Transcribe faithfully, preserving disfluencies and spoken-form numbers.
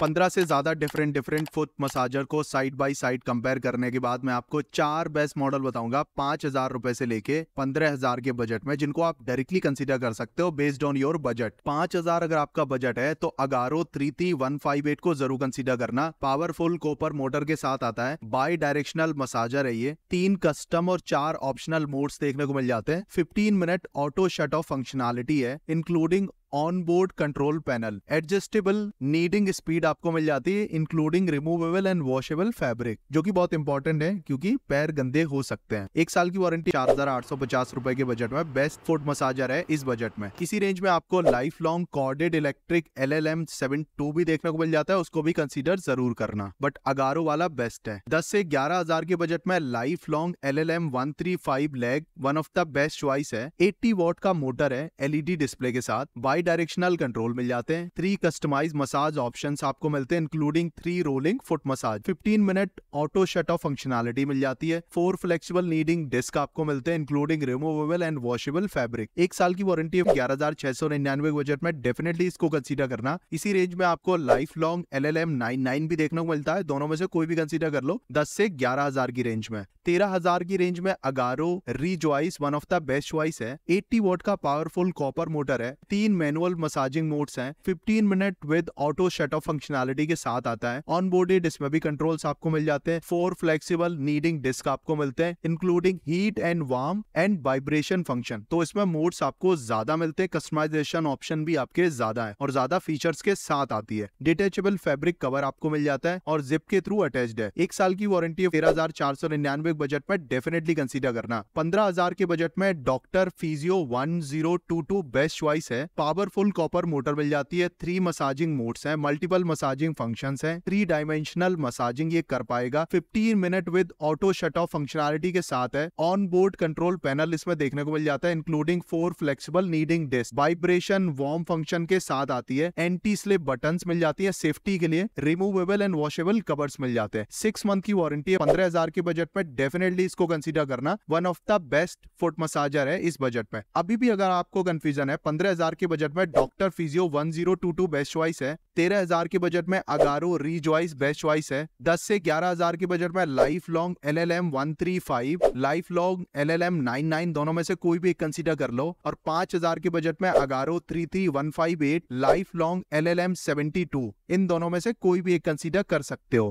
पंद्रह से ज़्यादा डिफरेंट डिफरेंट फुट मसाजर को साइड बाय साइड कंपेयर करने के बाद मैं आपको चार बेस्ट मॉडल बताऊंगा पाँच हज़ार रुपये से लेके पंद्रह हज़ार के बजट में, जिनको आप डायरेक्टली कंसीडर कर सकते हो बेस्ड ऑन योर बजट। पाँच हज़ार अगर आपका बजट है तो Agaro three three one five eight को जरूर कंसीडर करना। पावरफुल कोपर मोटर के साथ आता है, बाई डायरेक्शनल मसाजर है ये, तीन कस्टम और चार ऑप्शनल मोड्स देखने को मिल जाते हैं, fifteen minute auto shut off functionality है including onboard control panel, adjustable kneading speed आपको मिल जाती है including removable and washable fabric, जो कि बहुत इंपॉर्टेंट है क्योंकि पैर गंदे हो सकते हैं। एक साल की वारंटी, चार हजार आठ सौ पचास रुपए के बजट में बेस्ट फुट मसाजर है इस बजट में। इसी रेंज में आपको life long corded electric L L M seven two भी देखने को मिल जाता है, उसको भी कंसीडर जरूर करना, बट अगारो वाला बेस्ट है। दस से ग्यारह हजार के बजट में life long L L M one three five leg one of the best choice है। एट्टी वॉट का मोटर है एलईडी डिस्प्ले के साथ, बाई डायरेक्शनल कंट्रोल मिल जाते हैं, थ्री कस्टमाइज मसाज ऑप्शंस आपको मिलते हैं including three rolling foot massage, fifteen minute auto shut off functionality मिल जाती है, फोर फ्लेक्सिबल नीडिंग डिस्क आपको मिलते हैं including removable and washable fabric. एक साल की वारंटी है, ग्यारह हजार छह सौ निन्यानवे बजट में डेफिनेटली इसको कंसीडर करना। इसी रेंज में आपको Lifelong L L M nine nine भी देखने को मिलता है, दोनों में से कोई भी कंसीडर कर लो दस से ग्यारह हजार की रेंज में। तेरह हजार की रेंज में Agaro rejoice one of the best choice है, एट्टी वॉट का पावरफुल कॉपर मोटर है, तीन मैनुअल मसाजिंग मोड्स हैं, fifteen minute with auto shut off functionality के साथ आता है, ऑनबोर्डेड इसमें भी कंट्रोल्स आपको मिल जाते हैं, फोर फ्लेक्सिबल नीडिंग डिस्क आपको मिलते हैं including heat and warm and vibration function, तो इसमें मोड्स आपको ज्यादा मिलते हैं, कस्टमाइजेशन ऑप्शन भी आपके ज्यादा है और ज्यादा फीचर्स के साथ आती है, डिटेचेबल फैब्रिक कवर आपको मिल जाता है और जिप के थ्रू अटैच्ड है। एक साल की वारंटी, तेरह हजार चार सौ निन्यानवे बजट में डेफिनेटली कंसीडर करना। पंद्रह हजार के बजट में doctor physio one zero two two best choice है, पावरफुल कॉपर मोटर मिल जाती है, थ्री मसाजिंग मोड्स हैं, मल्टीपल मसाजिंग फंक्शंस हैं, थ्री डायमेंशनल मसाजिंग ये कर पाएगा, fifteen minute with auto shut off functionality के साथ है, ऑन बोर्ड कंट्रोल पैनल इसमें देखने को मिल जाता है including four flexible kneading disc, vibration warm function के साथ आती है, एंटी स्लिप बटन्स मिल जाती है सेफ्टी के लिए, रिमूवेबल एंड वॉशेबल कवर्स मिल जाते हैं। सिक्स मंथ की वारंटी है, पंद्रह हजार के बजट में डेफिनेटली इसको कंसीडर करना, one of the best foot massager है इस बजट में। अभी भी अगर आपको कंफ्यूजन है, पंद्रह हजार के बजट में doctor physio one zero two two best choice है, तेरह हजार के बजट में अगारो रिजॉइस बेस्ट चॉइस है, दस से ग्यारह हजार के बजट में life long L L M one three five, Lifelong L L M nine nine, दोनों में से कोई भी एक कंसीडर कर लो, और पांच हजार के बजट में Agaro three three one five eight, Lifelong L L M seven two, इन दोनों में से कोई भी एक कंसीडर कर सकते हो।